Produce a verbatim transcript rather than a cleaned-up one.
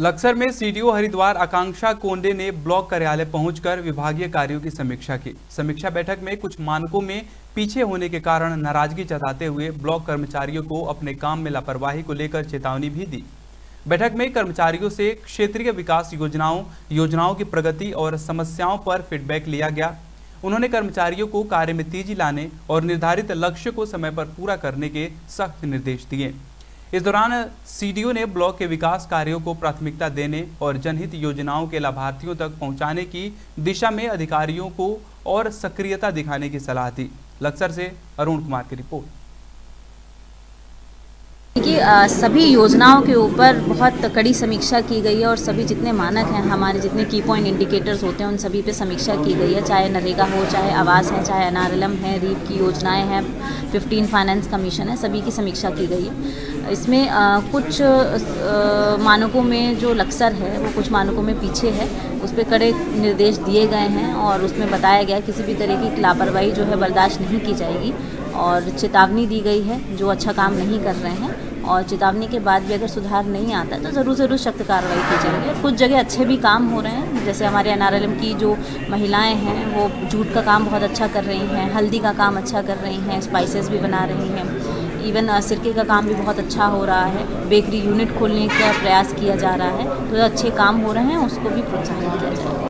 लक्सर में सीडीओ हरिद्वार आकांक्षा कोंडे ने ब्लॉक कार्यालय पहुंचकर विभागीय कार्यों की समीक्षा की। समीक्षा बैठक में कुछ मानकों में पीछे होने के कारण नाराजगी जताते हुए ब्लॉक कर्मचारियों को अपने काम में लापरवाही को लेकर चेतावनी भी दी। बैठक में कर्मचारियों से क्षेत्रीय विकास योजनाओं योजनाओं की प्रगति और समस्याओं पर फीडबैक लिया गया। उन्होंने कर्मचारियों को कार्य में तेजी लाने और निर्धारित लक्ष्य को समय पर पूरा करने के सख्त निर्देश दिए। इस दौरान सीडीओ ने ब्लॉक के विकास कार्यों को प्राथमिकता देने और जनहित योजनाओं के लाभार्थियों तक पहुंचाने की दिशा में अधिकारियों को और सक्रियता दिखाने की सलाह दी। लक्सर से अरुण कुमार की रिपोर्ट। कि सभी योजनाओं के ऊपर बहुत कड़ी समीक्षा की गई है और सभी जितने मानक हैं, हमारे जितने की पॉइंट इंडिकेटर्स होते हैं, उन सभी पे समीक्षा की गई है। चाहे नरेगा हो, चाहे आवास है, चाहे एन आर एल एम है, रीप की योजनाएं हैं, फिफ्टीन फाइनेंस कमीशन है, सभी की समीक्षा की गई है। इसमें आ, कुछ आ, मानकों में जो लक्सर है वो कुछ मानकों में पीछे है, उस पर कड़े निर्देश दिए गए हैं और उसमें बताया गया किसी भी तरह की लापरवाही जो है बर्दाश्त नहीं की जाएगी और चेतावनी दी गई है जो अच्छा काम नहीं कर रहे हैं। और चेतावनी के बाद भी अगर सुधार नहीं आता तो ज़रूर ज़रूर सख्त कार्रवाई की जाएगी। और कुछ जगह अच्छे भी काम हो रहे हैं, जैसे हमारे एन आर एल एम की जो महिलाएं हैं वो जूट का काम बहुत अच्छा कर रही हैं, हल्दी का काम अच्छा कर रही हैं, स्पाइसेस भी बना रही हैं, इवन सिरके का काम भी बहुत अच्छा हो रहा है। बेकरी यूनिट खोलने का प्रयास किया जा रहा है, तो अच्छे काम हो रहे हैं, उसको भी प्रोत्साहन किया जाएगा।